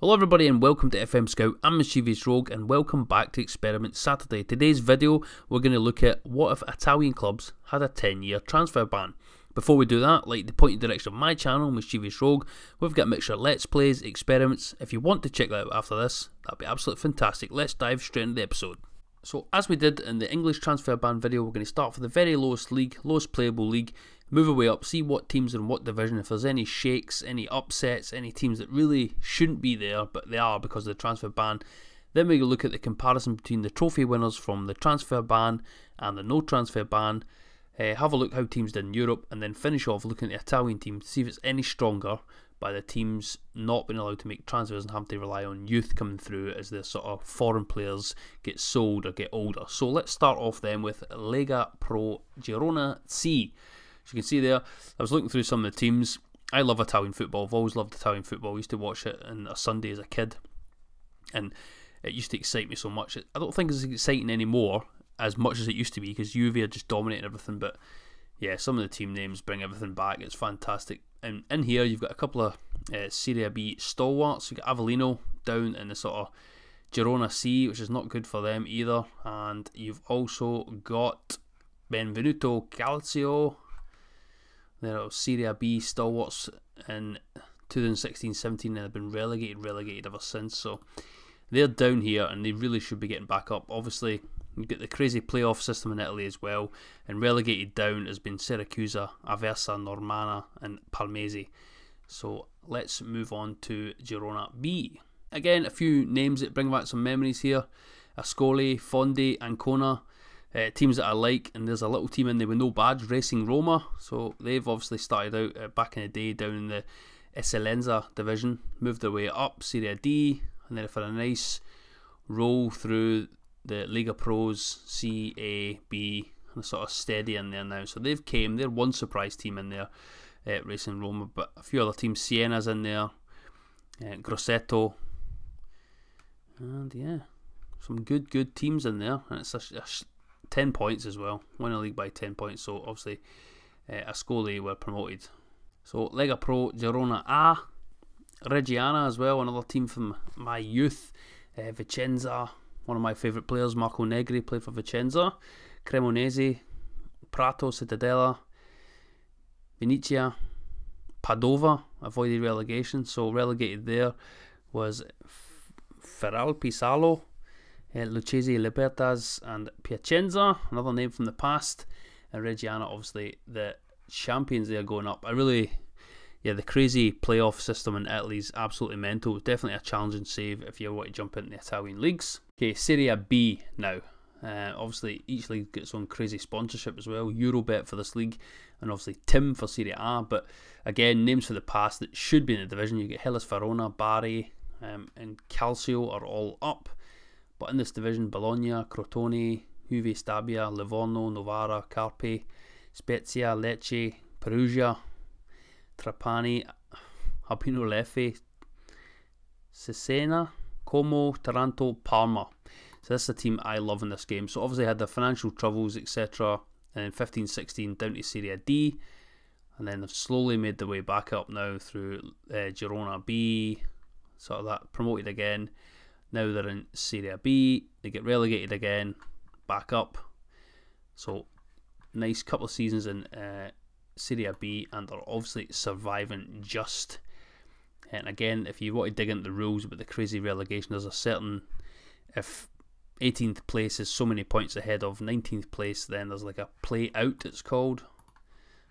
Hello everybody and welcome to FM Scout, I'm Mischievous Rogue and welcome back to Experiment Saturday. Today's video we're going to look at what if Italian clubs had a 10-year transfer ban. Before we do that, like the point and direction of my channel, Mischievous Rogue, we've got a mixture of let's plays, experiments. If you want to check that out after this, that'd be absolutely fantastic. Let's dive straight into the episode. So as we did in the English transfer ban video, we're going to start for the very lowest league, lowest playable league, move away up, see what teams in what division, if there's any shakes, any upsets, any teams that really shouldn't be there, but they are because of the transfer ban. Then we look at the comparison between the trophy winners from the transfer ban and the no transfer ban, have a look how teams did in Europe, and then finish off looking at the Italian team to see if it's any stronger by the teams not being allowed to make transfers and having to rely on youth coming through as their sort of foreign players get sold or get older. So let's start off then with Lega Pro Girona C. As you can see there, I was looking through some of the teams. I love Italian football, I've always loved Italian football. I used to watch it on a Sunday as a kid and it used to excite me so much. I don't think it's exciting anymore as much as it used to be because Juve are just dominating everything, but yeah, some of the team names bring everything back, it's fantastic. And in here you've got a couple of Serie B stalwarts. You've got Avellino down in the sort of Girona C, which is not good for them either, and you've also got Benvenuto Calcio. There are Serie B stalwarts in 2016-17 and they've been relegated ever since, so they're down here and they really should be getting back up. Obviously you get the crazy playoff system in Italy as well, and relegated down has been Syracuse, Aversa, Normana and Parmese. So let's move on to Girona B. Again, a few names that bring back some memories here: Ascoli, Fondi, Ancona. Teams that I like, and there's a little team in there with no badge, Racing Roma. So they've obviously started out back in the day down in the Eccellenza division, moved their way up Serie D, and then for a nice roll through the Lega Pros C, A, B, and sort of steady in there now. So they've came, they're one surprise team in there, Racing Roma, but a few other teams, Siena's in there, Grosseto, and yeah, some good teams in there, and it's a 10 points as well, won the league by 10 points, so obviously Ascoli were promoted. So Lega Pro Girona A, Reggiana as well, another team from my youth, Vicenza, one of my favourite players, Marco Negri played for Vicenza, Cremonese, Prato, Cittadella, Venezia, Padova, avoided relegation, so relegated there was Feralpi Salo, Lucchese, Libertas and Piacenza, another name from the past, and Reggiana obviously the champions there going up. I really, yeah, the crazy playoff system in Italy is absolutely mental, definitely a challenging save if you want to jump into the Italian leagues. Okay, Serie B now, obviously each league gets its own crazy sponsorship as well, Eurobet for this league and obviously Tim for Serie A, but again names for the past that should be in the division. You get Hellas Verona, Bari and Calcio are all up. But in this division, Bologna, Crotone, Juve, Stabia, Livorno, Novara, Carpi, Spezia, Lecce, Perugia, Trapani, Albino Leffe, Cesena, Como, Taranto, Parma. So that's the team I love in this game. So obviously had the financial troubles, etc. And then 15-16 down to Serie D. And then they've slowly made their way back up now through Girona B. Sort of that, promoted again. Now they're in Serie B, they get relegated again, back up. So nice couple of seasons in Serie B, and they're obviously surviving just. And again, if you want to dig into the rules about the crazy relegation, there's a certain, if 18th place is so many points ahead of 19th place, then there's like a play out it's called.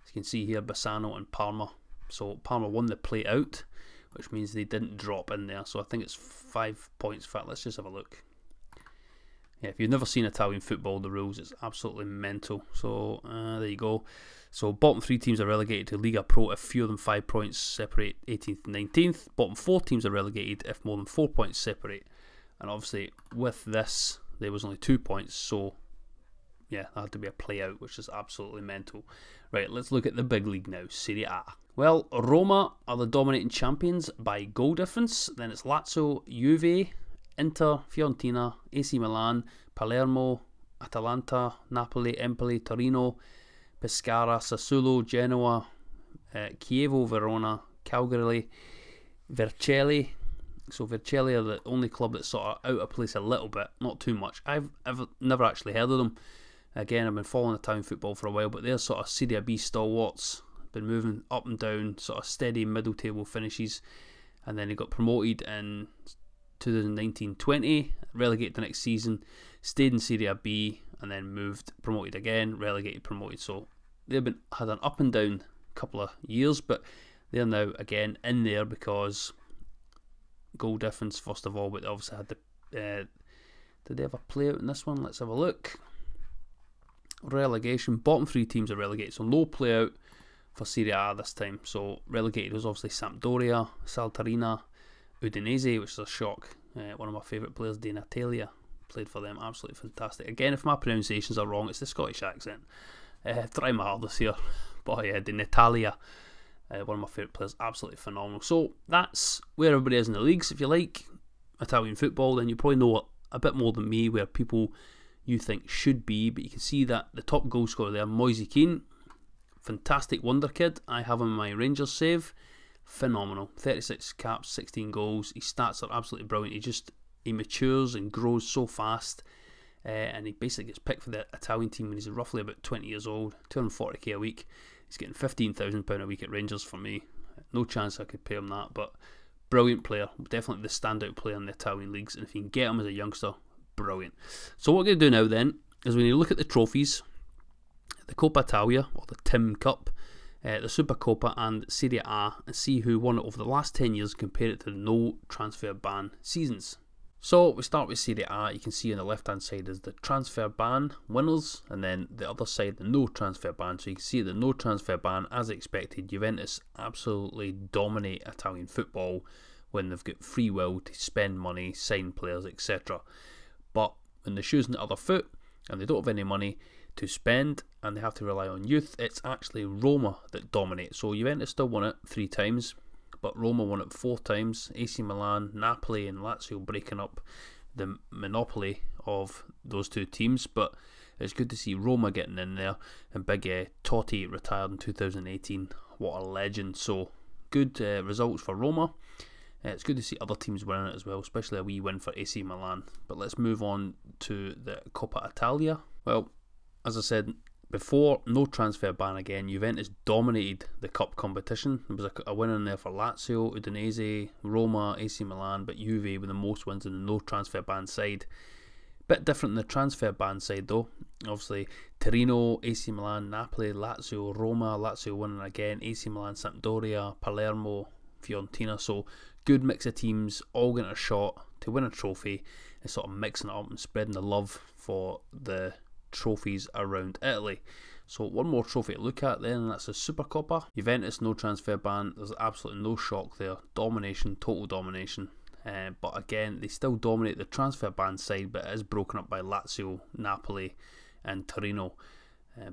As you can see here, Bassano and Parma. So Parma won the play out, which means they didn't drop in there, so I think it's 5 points flat. Let's just have a look. Yeah, if you've never seen Italian football, the rules, it's absolutely mental. So there you go. So bottom three teams are relegated to Lega Pro if fewer than 5 points separate 18th and 19th. Bottom four teams are relegated if more than 4 points separate. And obviously with this, there was only 2 points, so yeah, that had to be a play out, which is absolutely mental. Right, let's look at the big league now, Serie A. Well, Roma are the dominating champions by goal difference. Then it's Lazio, Juve, Inter, Fiorentina, AC Milan, Palermo, Atalanta, Napoli, Empoli, Torino, Pescara, Sassuolo, Genoa, Chievo, Verona, Calgary, Vercelli, So Vercelli are the only club that's sort of out of place a little bit, not too much. I've never actually heard of them. Again, I've been following the town football for a while, but they're sort of Serie B stalwarts. Been moving up and down, sort of steady middle table finishes, and then they got promoted in 2019-20, relegated the next season, stayed in Serie B, and then moved, promoted again, relegated, promoted. So they've been had an up and down couple of years, but they're now again in there because goal difference first of all, but they obviously had the did they have a play out in this one? Let's have a look. Relegation, bottom three teams are relegated, so no play out for Serie A this time. So relegated was obviously Sampdoria, Saltarina, Udinese, which is a shock. One of my favourite players, Di Natale, played for them, absolutely fantastic. Again, if my pronunciations are wrong, it's the Scottish accent. Try my hardest here, but yeah, Di Natale, one of my favourite players, absolutely phenomenal. So that's where everybody is in the leagues. If you like Italian football, then you probably know a bit more than me where people you think should be, but you can see that the top goal scorer there, Moise Keane, fantastic wonder kid. I have him in my Rangers save, phenomenal, 36 caps, 16 goals, his stats are absolutely brilliant. He matures and grows so fast, and he basically gets picked for the Italian team when he's roughly about 20 years old, 240k a week. He's getting £15,000 a week at Rangers for me. No chance I could pay him that, but brilliant player, definitely the standout player in the Italian leagues, and if you can get him as a youngster, brilliant. So what we're going to do now then is when you look at the trophies, the Coppa Italia, or the Tim Cup, the Supercoppa and Serie A, and see who won it over the last 10 years and compare it to the no transfer ban seasons. So we start with Serie A. You can see on the left hand side is the transfer ban winners, and then the other side the no transfer ban. So you can see the no transfer ban, as expected, Juventus absolutely dominate Italian football when they've got free will to spend money, sign players, etc. But when the shoe's on the other foot and they don't have any money to spend and they have to rely on youth, it's actually Roma that dominate. So Juventus still won it 3 times, but Roma won it 4 times. AC Milan, Napoli and Lazio breaking up the monopoly of those two teams, but it's good to see Roma getting in there, and big Totti retired in 2018, what a legend. So good results for Roma. It's good to see other teams winning it as well, especially a wee win for AC Milan. But let's move on to the Coppa Italia. Well, as I said before, no transfer ban again. Juventus dominated the cup competition. There was a win in there for Lazio, Udinese, Roma, AC Milan, but Juve with the most wins in the no transfer ban side. Bit different than the transfer ban side though. Obviously Torino, AC Milan, Napoli, Lazio, Roma, Lazio winning again, AC Milan, Sampdoria, Palermo, Fiorentina. So good mix of teams all getting a shot to win a trophy and sort of mixing it up and spreading the love for the trophies around Italy. So one more trophy to look at then, and that's the Supercoppa. Juventus, no transfer ban, there's absolutely no shock there, domination, total domination. But again, they still dominate the transfer ban side, but it is broken up by Lazio, Napoli and Torino.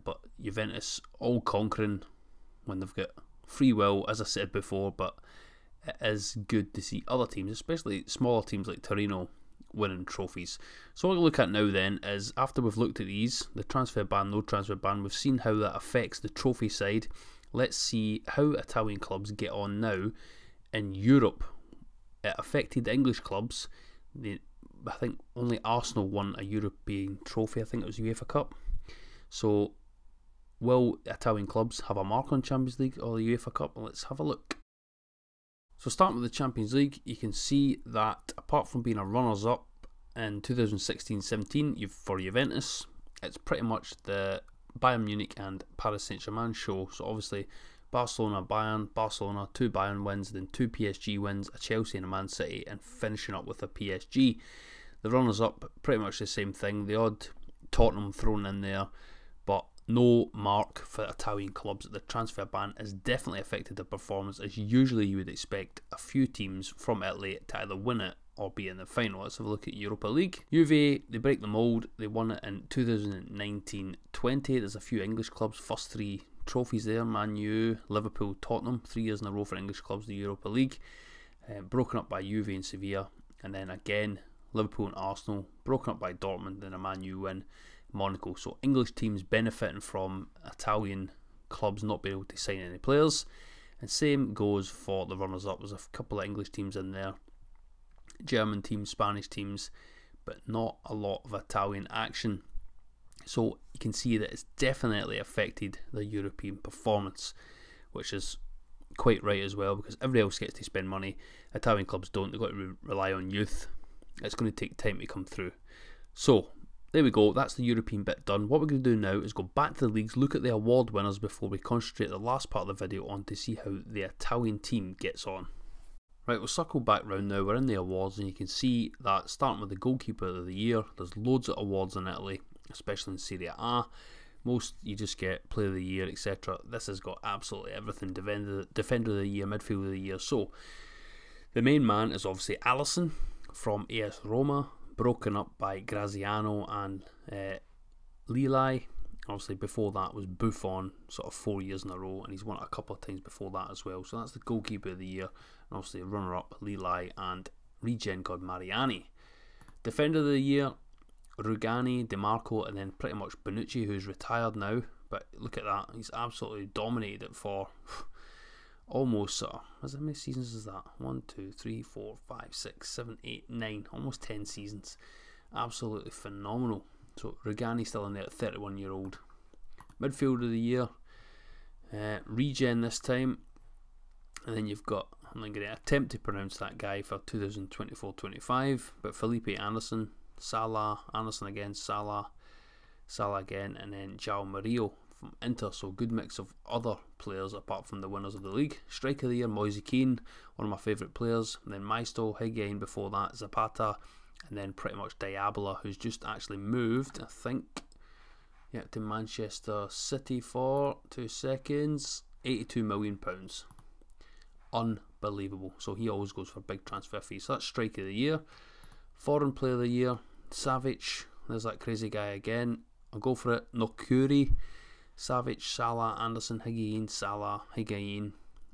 But Juventus all conquering when they've got free will, as I said before, but it is good to see other teams, especially smaller teams like Torino, winning trophies. So what we'll look at now then is, after we've looked at these, the transfer ban, no transfer ban, we've seen how that affects the trophy side. Let's see how Italian clubs get on now in Europe. It affected the English clubs. I think only Arsenal won a European trophy, I think it was UEFA Cup. So will Italian clubs have a mark on Champions League or the UEFA Cup? Let's have a look. So starting with the Champions League, you can see that apart from being a runners-up in 2016-17 for Juventus, it's pretty much the Bayern Munich and Paris Saint-Germain show. So obviously Barcelona, 2 Bayern wins, then 2 PSG wins, a Chelsea and a Man City, and finishing up with a PSG. The runners-up, pretty much the same thing, the odd Tottenham thrown in there, but no mark for Italian clubs. The transfer ban has definitely affected the performance, as usually you would expect a few teams from Italy to either win it or be in the final. Let's have a look at Europa League. Juve, they break the mould, they won it in 2019-20. There's a few English clubs, first 3 trophies there, Man U, Liverpool, Tottenham, 3 years in a row for English clubs, the Europa League, broken up by Juve and Sevilla, and then again Liverpool and Arsenal, broken up by Dortmund, then a Man U win, Monaco. So English teams benefiting from Italian clubs not being able to sign any players, and same goes for the runners-up. There's a couple of English teams in there, German teams, Spanish teams, but not a lot of Italian action. So you can see that it's definitely affected the European performance, which is quite right as well, because everybody else gets to spend money. Italian clubs don't. They've got to rely on youth. It's going to take time to come through. So there we go, that's the European bit done. What we're going to do now is go back to the leagues, look at the award winners before we concentrate the last part of the video on to see how the Italian team gets on. Right, we'll circle back round now. We're in the awards and you can see that starting with the goalkeeper of the year, there's loads of awards in Italy, especially in Serie A. Most you just get player of the year, etc. This has got absolutely everything: defender of the year, midfielder of the year. So the main man is obviously Alisson from AS Roma, broken up by Graziano and Lili. Obviously before that was Buffon, sort of 4 years in a row, and he's won it a couple of times before that as well. So that's the goalkeeper of the year, and obviously runner-up Lili and regen god Mariani. Defender of the year, Ruggani, DiMarco, and then pretty much Bonucci, who's retired now, but look at that, he's absolutely dominated it for almost, how many seasons is that? 1, 2, 3, 4, 5, 6, 7, 8, 9, almost 10 seasons. Absolutely phenomenal. So Ruggani still in there at 31-year-old. Midfielder of the year, regen this time, and then you've got, I'm not going to attempt to pronounce that guy for 2024-25, but Felipe Anderson, Salah, Anderson again, Salah, Salah again, and then João Mario from Inter. So good mix of other players apart from the winners of the league. Striker of the year, Moise Keane, one of my favourite players, and then Maestro, Higuain before that, Zapata, and then pretty much Diabla, who's just actually moved, I think, yeah, to Manchester City for 2 seconds, £82 million. Unbelievable. So he always goes for big transfer fees. So that's striker of the year. Foreign player of the year, Savic, there's that crazy guy again, I'll go for it, Nokuri, Savic, Salah, Anderson, Higuain, Salah, Higuain,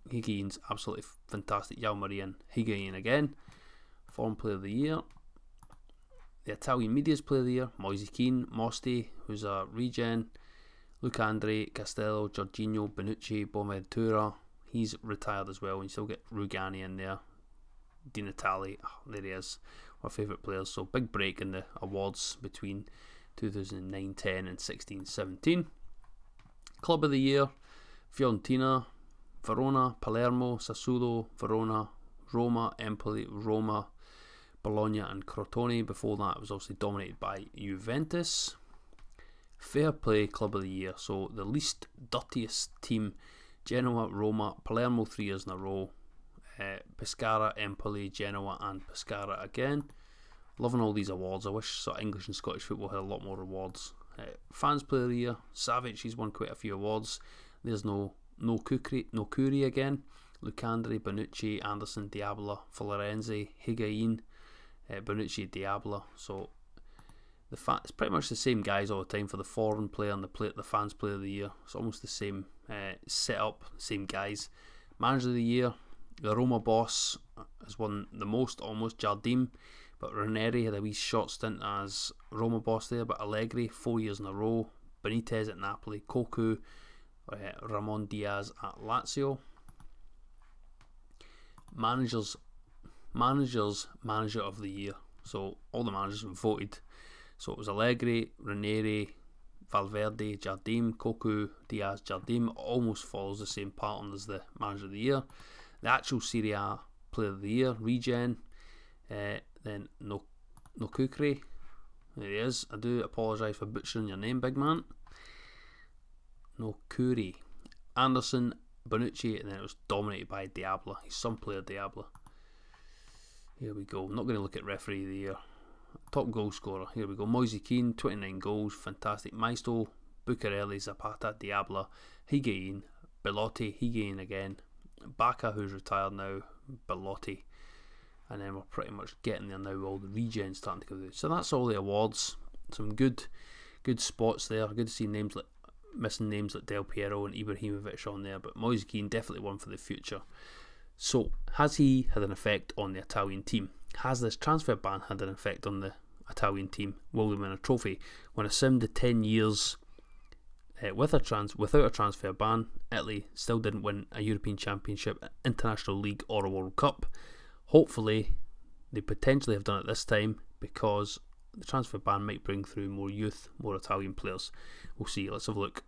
Higuain's absolutely fantastic, Yalmarian, Higuain again. Foreign player of the year, the Italian media's player of the year, Moise Keane, Mosti, who's a regen, Lucandre, Castello, Jorginho, Bonucci, Bonaventura, he's retired as well, and you still get Rugani in there, Di Natale, oh, there he is, our favourite players. So big break in the awards between 2009-10 and 16-17. Club of the year, Fiorentina, Verona, Palermo, Sassuolo, Verona, Roma, Empoli, Roma, Bologna and Crotone. Before that it was obviously dominated by Juventus. Fair play club of the year, so the least dirtiest team, Genoa, Roma, Palermo 3 years in a row, Pescara, Empoli, Genoa and Pescara again. Loving all these awards. I wish sort of English and Scottish football had a lot more awards. Fans player of the year, Savic, he's won quite a few awards. There's Nokuri again, Lucandri, Bonucci, Anderson, Diabla, Florenzi, Higuain, Bonucci, Diabla. So the it's pretty much the same guys all the time for the foreign player and the fans player of the year. It's almost the same setup, same guys. Manager of the year, the Roma boss has won the most, almost, Jardim, but Ranieri had a wee short stint as Roma boss there, but Allegri 4 years in a row, Benitez at Napoli, Cocu, Ramon Diaz at Lazio. Manager of the year, so all the managers were voted, so it was Allegri, Ranieri, Valverde, Jardim, Cocu, Diaz, Jardim, almost follows the same pattern as the manager of the year. The actual Serie A player of the year, regen, then Nokukri, there he is, I do apologise for butchering your name, big man, Nokuri, Anderson, Bonucci, and then it was dominated by Diabla. He's some player, Diabla. Here we go, I'm not going to look at referee of the year. Top goal scorer, here we go, Moise Keane, 29 goals, fantastic. Maestro, Bucarelli, Zapata, Diabla, Higuain, Belotti, Higuain again, Baka, who's retired now, Belotti, and then we're pretty much getting there now with all the regens starting to go through. So that's all the awards. Some good spots there. Good to see names like Del Piero and Ibrahimovic on there, but Moise Keane definitely one for the future. So has he had an effect on the Italian team? Has this transfer ban had an effect on the Italian team? Will they win a trophy? When I summed the 10 years without a transfer ban, Italy still didn't win a European Championship, International League or a World Cup. Hopefully they potentially have done it this time because the transfer ban might bring through more youth, more Italian players. We'll see, let's have a look.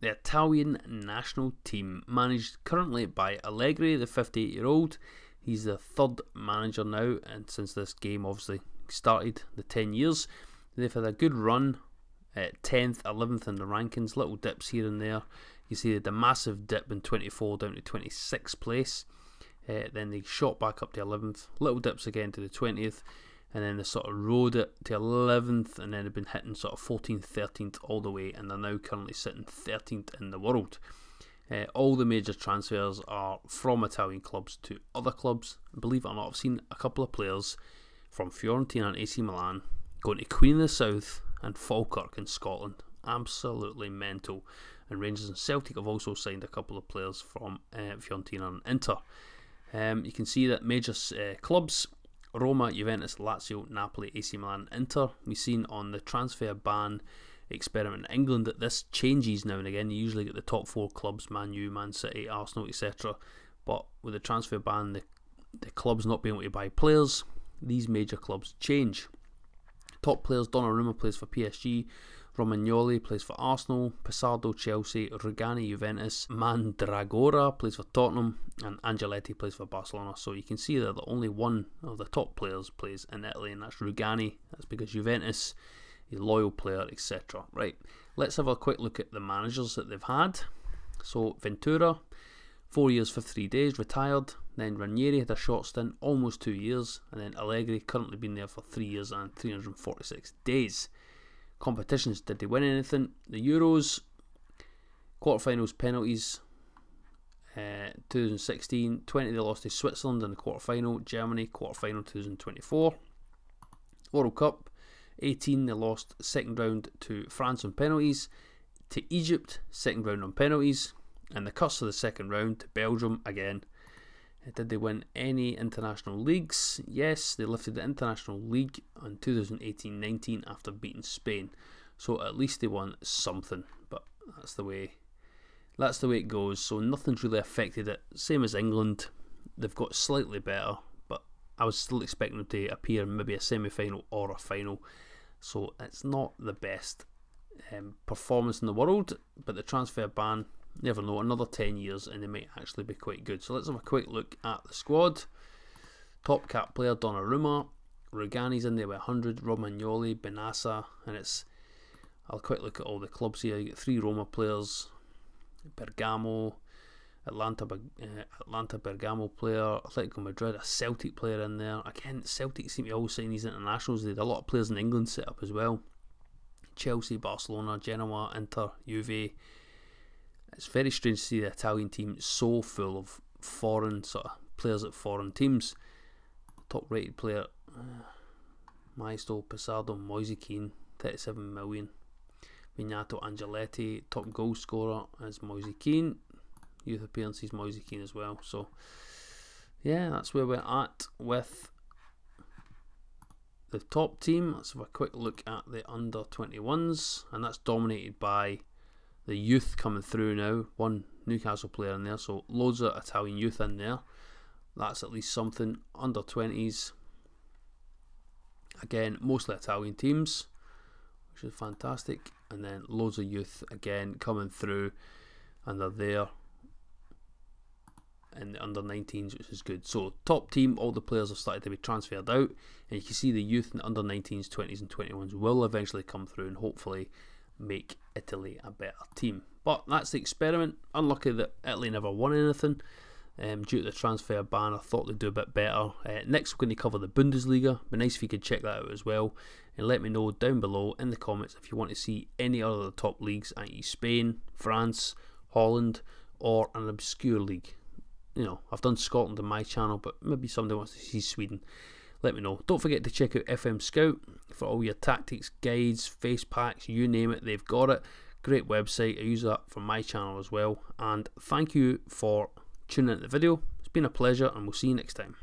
The Italian national team, managed currently by Allegri, the 58-year-old. He's the third manager now, and since this game obviously started, the 10 years, they've had a good run at 10th, 11th in the rankings, little dips here and there. You see they had a massive dip in 24 down to 26th place, then they shot back up to 11th, little dips again to the 20th, and then they sort of rode it to 11th, and then they've been hitting sort of 14th, 13th all the way, and they're now currently sitting 13th in the world. All the major transfers are from Italian clubs to other clubs. Believe it or not, I've seen a couple of players from Fiorentina and AC Milan going to Queen of the South and Falkirk in Scotland. Absolutely mental. And Rangers and Celtic have also signed a couple of players from Fiorentina and Inter. You can see that major clubs, Roma, Juventus, Lazio, Napoli, AC Milan, Inter. We've seen on the transfer ban experiment in England that this changes now and again. You usually get the top four clubs, Man U, Man City, Arsenal, etc. But with the transfer ban, the clubs not being able to buy players, these major clubs change. Top players, Donnarumma plays for PSG, Romagnoli plays for Arsenal, Pissardo, Chelsea, Ruggani, Juventus, Mandragora plays for Tottenham, and Angeletti plays for Barcelona. So you can see that the only one of the top players plays in Italy, and that's Ruggani. That's because Juventus, a loyal player, etc. Right, let's have a quick look at the managers that they've had. So Ventura, 4 years, 53 days, retired. Then Ranieri had a short stint, almost 2 years. And then Allegri, currently been there for 3 years and 346 days. Competitions, did they win anything? The Euros, quarterfinals, penalties, 2016, 20 they lost to Switzerland in the quarterfinal, Germany, quarterfinal 2024. World Cup, 18 they lost second round to France on penalties, to Egypt, second round on penalties, and the cuts of the second round to Belgium again. Did they win any international leagues? Yes, they lifted the international league in 2018-19 after beating Spain. So at least they won something, but that's the way it goes. So nothing's really affected it. Same as England, they've got slightly better, but I was still expecting them to appear in maybe a semi-final or a final. So it's not the best performance in the world, but the transfer ban, never know, another 10 years and they might actually be quite good. So let's have a quick look at the squad. Top cap player Donnarumma, Rugani's in there with 100, Romagnoli, Benassa, and it's, I'll quick look at all the clubs here. You get three Roma players, Bergamo, Atlanta Bergamo player, Atletico Madrid, a Celtic player in there. Again, Celtic seem to always sign these internationals. They had a lot of players in England set up as well. Chelsea, Barcelona, Genoa, Inter, Juve. It's very strange to see the Italian team so full of foreign sort of players at foreign teams. Top rated player, Maestro, Pissardo, Moise Keane, 37 million. Vignato, Angeletti. Top goal scorer is Moise Keane. Youth appearances, Moise Keane as well. So, yeah, that's where we're at with the top team. Let's have a quick look at the under 21s, and that's dominated by the youth coming through now. One Newcastle player in there, so loads of Italian youth in there. That's at least something. Under 20s, again, mostly Italian teams, which is fantastic. And then loads of youth again coming through, and they're there. And the under 19s, which is good. So top team, all the players have started to be transferred out, and you can see the youth in the under 19s, 20s, and 21s will eventually come through and hopefully make Italy a better team. But that's the experiment. Unlucky that Italy never won anything due to the transfer ban. I thought they'd do a bit better. Next we're going to cover the Bundesliga. It'd be nice if you could check that out as well, and let me know down below in the comments if you want to see any other of the top leagues, i.e. Spain, France, Holland, or an obscure league. You know, I've done Scotland on my channel, but maybe somebody wants to see Sweden. Let me know. Don't forget to check out FM Scout for all your tactics, guides, face packs, you name it, they've got it. Great website. I use that for my channel as well. And thank you for tuning in to the video. It's been a pleasure, and we'll see you next time.